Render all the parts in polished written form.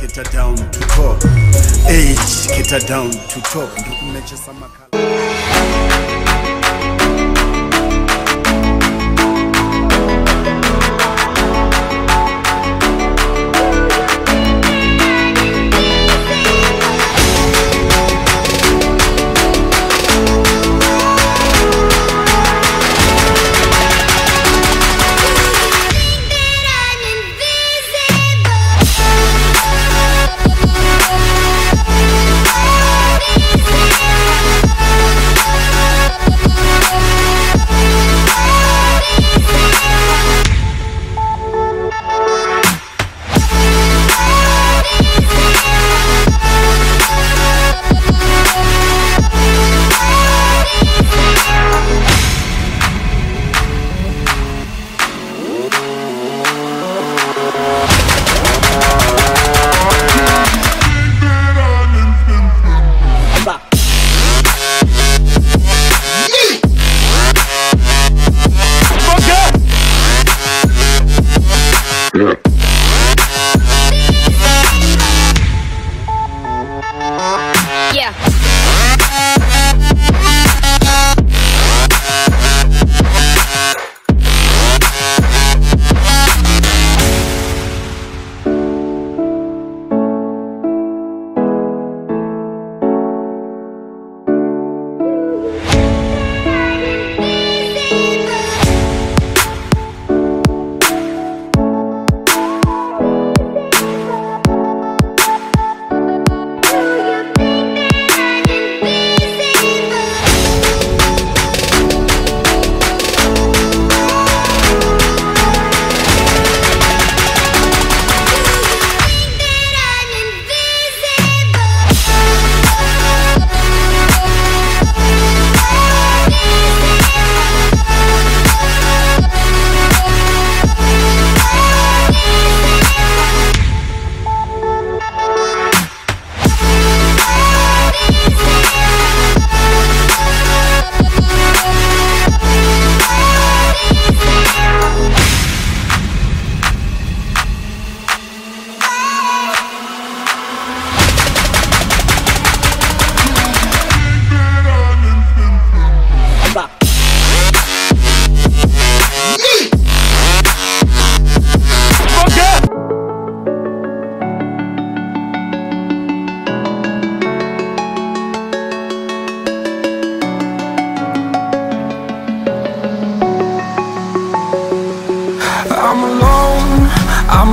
Kita down to talk. Age, kita down to talk. Ndukumeche samakala. I'm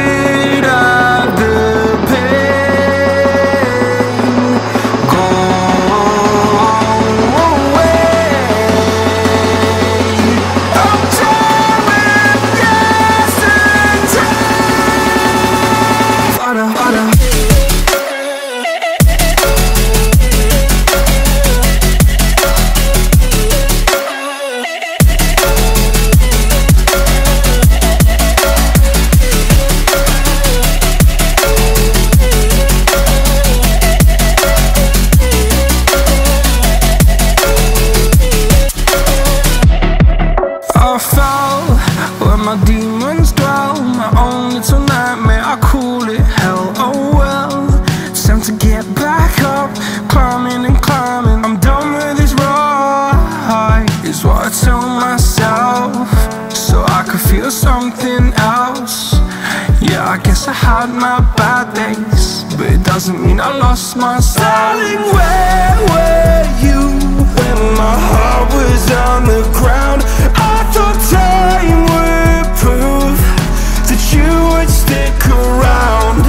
My demons dwell, my own little nightmare, I call it hell, oh well. Time to get back up, climbing and climbing, I'm done with this ride, is what I tell myself, so I could feel something else. Yeah, I guess I had my bad days, but it doesn't mean I lost my soul. Darling, where were you when my heart was on the ground? I thought time would prove that you would stick around.